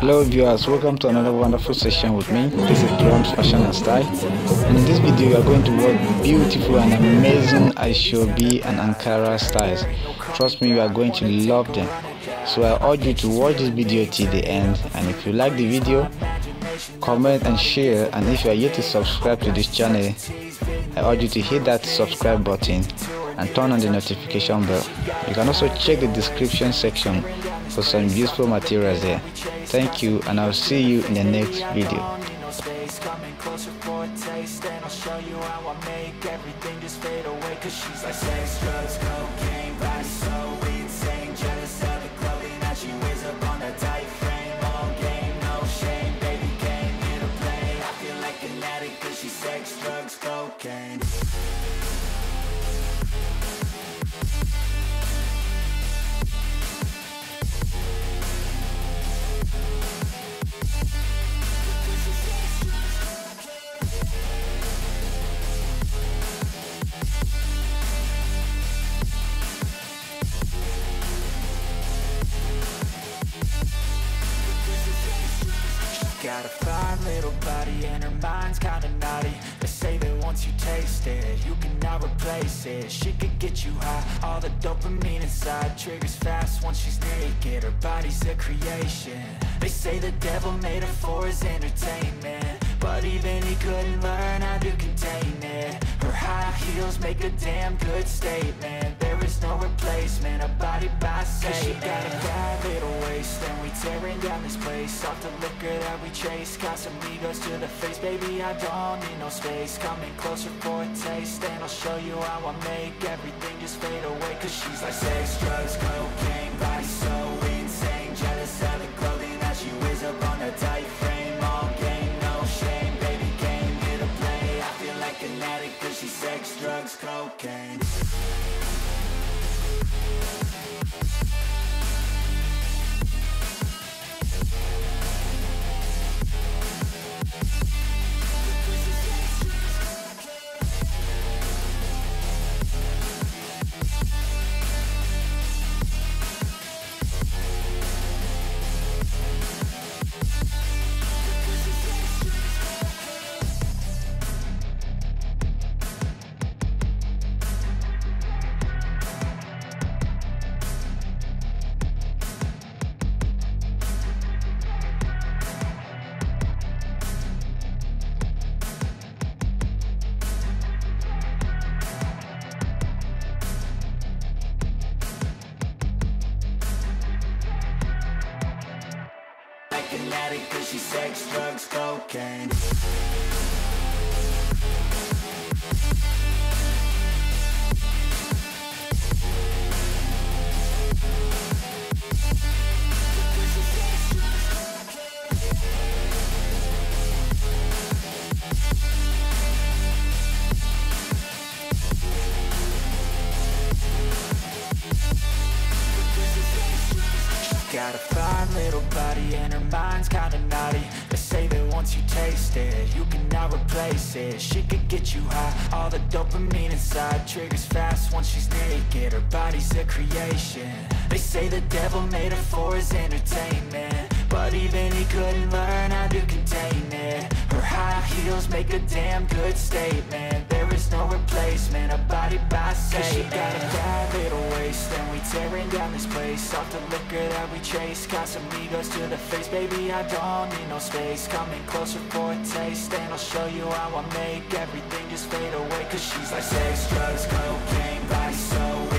Hello viewers, welcome to another wonderful session with me. This is DRUMZ Fashion and Style, and in this video you are going to watch beautiful and amazing asoebi and Ankara styles. Trust me, you are going to love them. So I urge you to watch this video till the end, and if you like the video, comment and share. And if you are yet to subscribe to this channel, I urge you to hit that subscribe button and turn on the notification bell. You can also check the description section for some useful materials there. Thank you, and I'll see you in the next video. Got a fine little body and her mind's kinda naughty. They say that once you taste it, you cannot replace it. She could get you high, all the dopamine inside triggers fast once she's naked. Her body's a creation. They say the devil made her for his entertainment, but even he couldn't learn how to contain it. Her high heels make a damn good statement. There is no replacement, a body by Satan. 'Cause she got a bad little waist and we tearing down this place. Off the liquor that we chase, got some egos to the face. Baby, I don't need no space. Coming closer for a taste, and I'll show you how I make everything just fade away. 'Cause she's like sex, drugs, cocaine, body so insane. Jealous of the clothing that she wears up on her tight frame. All game, no shame, baby came here to play. I feel like an addict 'cause she's sex, drugs, cocaine. An addict 'cause she's sex, drugs, cocaine. Got a fine little body and her mind's kinda naughty. They say that once you taste it, you cannot replace it. She could get you high, all the dopamine inside triggers fast once she's naked. Her body's a creation. They say the devil made her for his entertainment, but even he couldn't learn how to contain it. Her high heels make a damn good statement. There is no replacement, a body by Satan. 'Cause she got a bad little waist and we tearing down this place. Off the liquor that we chase, got some egos to the face. Baby, I don't need no space. Coming closer for a taste, and I'll show you how I make everything just fade away. 'Cause she's like sex, drugs, cocaine, body so